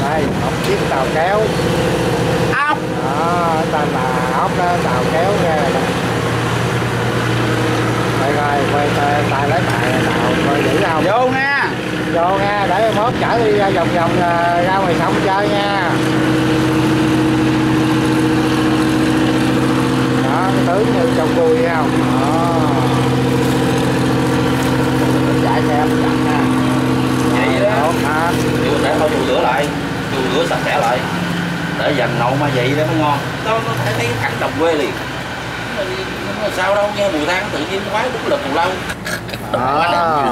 đây, ốc chiếc tàu kéo. Ốc. Đó, tên là ốc đó, tàu kéo ra. Đây rồi, tài lấy tài tàu coi giữ không? Vô nha. Vô nha, để mốt chở đi vòng vòng ra ngoài sông chơi nha. Đó, tướng như trong vui không? Đó. Chạy xe chậm ha. Vậy đó. Tốt ha. Điều để thôi chùi rửa sạch sẽ lại. Để dành nậu mà vậy đó mới ngon. Nó phải thấy cảnh đồng quê liền. Sao đâu nghe mùi than tự nhiên quái đúng là cù lao.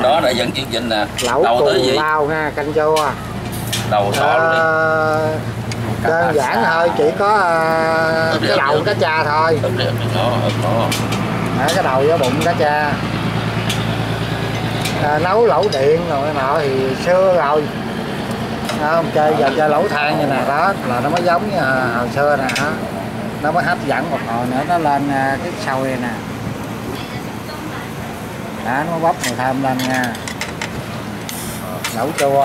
Đó là dẫn chương trình nè. Lẩu cù lao ha, canh chua. Đầu to luôn đi. Đơn giản thôi, chỉ có cái đầu cá cha thôi. Cái đầu với bụng cá cha. Nấu lẩu điện rồi nọ thì xưa rồi. Không chơi giờ chơi lẩu than như nè, đó là nó mới giống như hồi xưa nè. Nó mới hấp dẫn một hồi nữa nó lên cái sôi này nè. Đó nó bóc mùi thơm lên nha. Lẩu chua.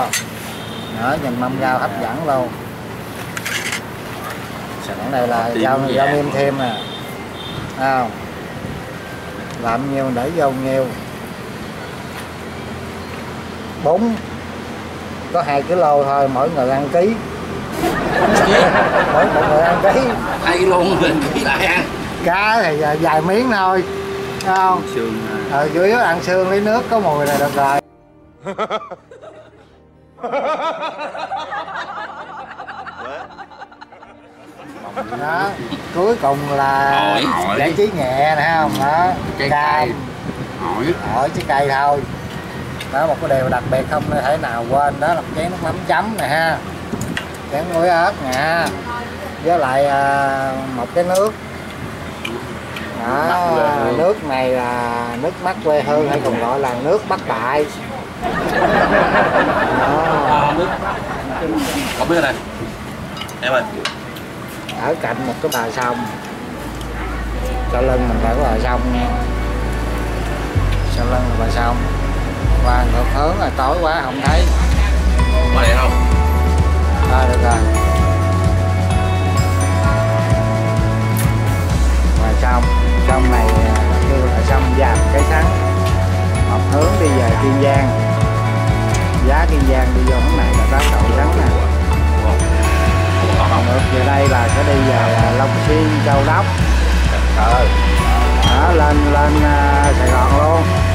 Đó nhìn mâm rau hấp dẫn luôn. Sẵn đây là rau nêm thêm nè. Không. Làm nhiều để vô nhiều. Bún có 2 kg thôi, mỗi người ăn ký. Mỗi người ăn ký. Ai luôn mình ký lại ăn. Cá thì vài miếng thôi. Thấy không? Xương. Chủ yếu ăn xương lấy nước có mùi này được rồi. Đó, cuối cùng là giải trí nhẹ nè không? Đó, cam. Ổi trái cây thôi. Đó một cái điều đặc biệt không thể nào quên đó là chén nước mắm chấm nè ha, chén muối ớt nè, với lại một cái nước đó, nước này là nước mắt quê hương hay còn gọi là nước Bắc Đại. Không biết này em ơi, ở cạnh một cái bờ sông, sau lưng mình phải có bờ sông nha, sau lưng là bờ sông. Và ngược hướng là tối quá không thấy. Có điện không? Thôi được rồi. Ngoài sông này kêu là sông Vàm Cái Sắn. Một hướng đi về Kiên Giang. Giá Kiên Giang đi vô hướng này là đá Cầu Sắn nè. Ngược về đây là sẽ đi về Long Xuyên, Châu Đốc. Đó lên Sài Gòn luôn.